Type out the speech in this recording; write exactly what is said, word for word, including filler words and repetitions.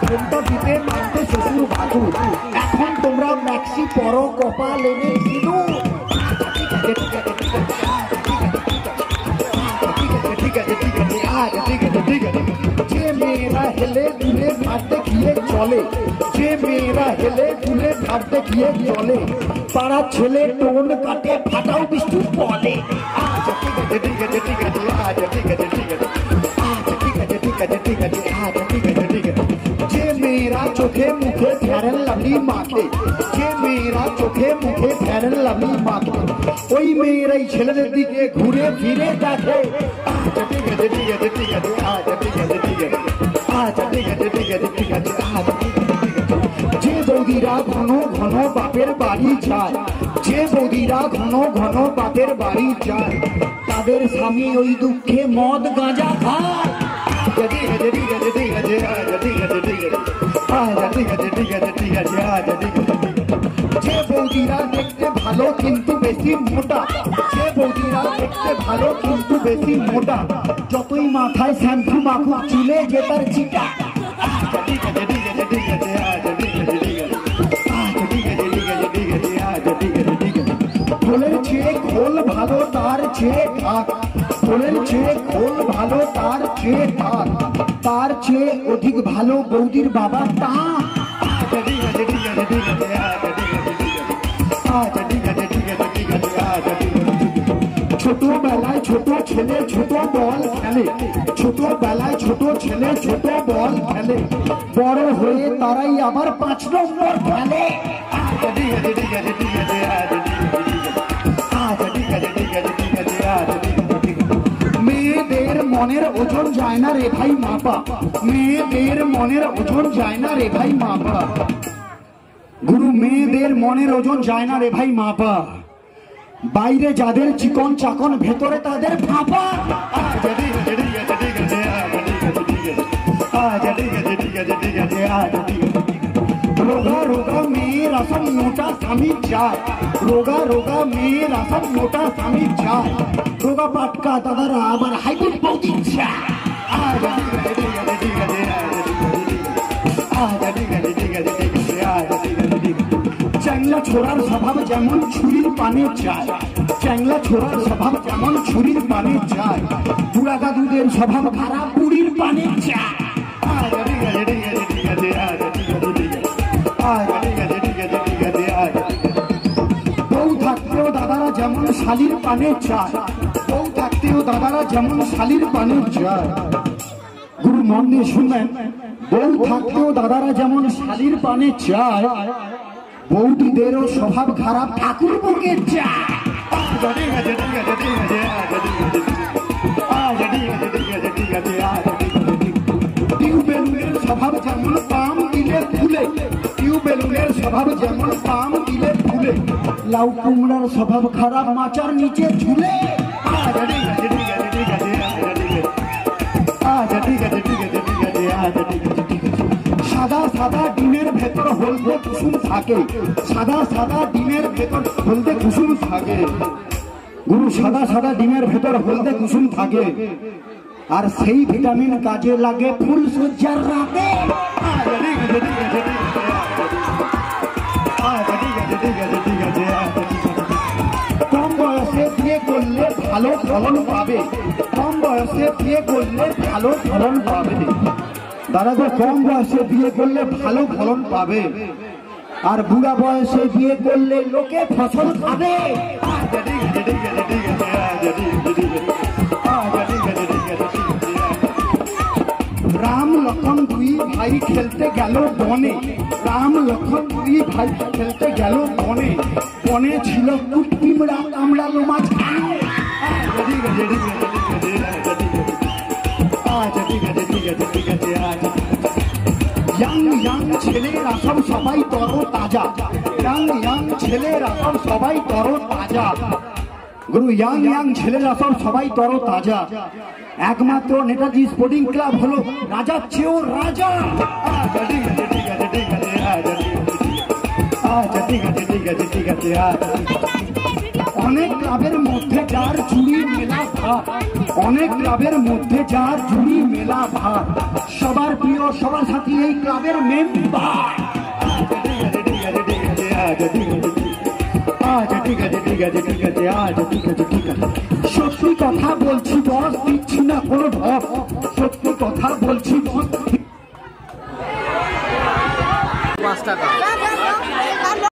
फोनटा टीपे मानते शशुर बाबू एखन तोमरा मैक्सी परो कपाले ने सिनु हेले दूले नाटते किए चले जे मेरा हेले दूले नाटते किए चले पारा छेले टोन काटे फाटाओ बिष्टु बोले आ जटी गजटी गजटी गजटी आ जटी गजटी गजटी आ जटी गजटी गजटी गजटी आ जटी गजटी गजटी जे मेरा चोखे मुखे फेरन लवली माके जे मेरा चोखे मुखे फेरन लवली माके ओई मेरा छेले दिखे घूरे फिरे जाते आ जटी गजटी गजटी गजटी आ जटी गजटी गजटी मद गांजा खाय जे बौदीरा देखते भालो किन्तु बेशी मोटा जे बौदीरा देखते भालो किन्तु बेशी मोटा যতই মাথায় শ্যাম্পু মাখুক চুলে জেতার চিটা খোলের চেয়ে খোল ভালো তার চেয়ে ঠাক খোলের চেয়ে খোল ভালো তার চেয়ে ঠাক তার চেয়ে অধিক ভালো বৌদির বাবা তা छोटो बेलाय छोटो छेले छोटो बॉल खेले छोटो बेलाय छोटो छेले छोटो बॉल खेले बड़ो हुए ताराई आबार पाँच नम्बर खेले মেয়েদের মনের ওজন যায় না রে ভাই মাপা মেয়েদের মনের ওজন যায় না রে ভাই মাপা গুরু মেয়েদের মনের ওজন যায় না রে ভাই মাপা বাইরে যাদের চিকন চাকন ভেতরে তাদের ফাঁপা রোগা রোগা মেয়ের আসন মোটা স্বামী চায় রোগা রোগা মেয়ের আসন মোটা স্বামী চায় রোগা পাটকা দাদারা আবার হাইব্রিড বৌদি চায় চ্যাংলা ছোড়ার স্বভাব যেমন ছুরির পানে চায় চ্যাংলা ছোড়ার স্বভাব যেমন ছুরির পানে চায় বুড়া দাদুদের স্বভাব খারা পুরীর পানে চায় বউ থাকতেও দাদারা যেমন শালির পানে চায় বউ থাকতেও দাদারা যেমন শালির পানে চায় গুরু মন দিয়ে শুনবেন বউ থাকতেও দাদারা যেমন শালির পানে চায় বৌদিদের স্বভাব খারাপ ঠাকুর বুকে চায় টিউবেলুনের স্বভাব যেমন পাম দিলে ফুলে টিউবেলুনের স্বভাব যেমন পাম দিলে ফুলে লাউ কুমড়ার স্বভাব খারাপ মাচার নিচে ঝুলে সাদা সাদা ডিমের ভেতর হলদে কুসুম থাকে সাদা সাদা ডিমের ভেতর হলদে কুসুম থাকে গুরু সাদা সাদা ডিমের ভেতর হলদে কুসুম থাকে আর সেই ভিটামিন কাজে লাগে ফুল সজ্জার রাতে কম বয়সে বিয়ে করলে ভালো ফলন পাবে কম বয়সে বিয়ে করলে ভালো ফলন পাবে दादा को कम बयसे बिये करले भालो फलन पावे और बुढ़ा बयसे बिये करले लोके फसल खाबे राम लखन दुई भाई खेलते गेलो बने राम लखन दुई भाई खेलते गेलो बने बने छिलो कुटपिमड़ा कामड़ा लोमाछ Young, young, chheleera sab sabai taro taja. Young, young, chheleera sab sabai taro taja. Guru, young, young, chheleera sab sabai taro taja. Ekmatro Netaji Sporting Club holo Raja Cheo Raja. Ah, jati jati jati jati ah jati. Ah, jati jati jati jati ah. অনেক ক্লাবের মধ্যে যার ঝুড়ি মেলা ভাত, অনেক ক্লাবের মধ্যে যার ঝুড়ি মেলা ভাত, সবার প্রিয় সবার সাথী এই ক্লাবের মেম্বার। সত্যি কথা বলছি বস, দিচ্ছি না কোনো ভব, সত্যি কথা বলছি বস। পাঁচ টাকা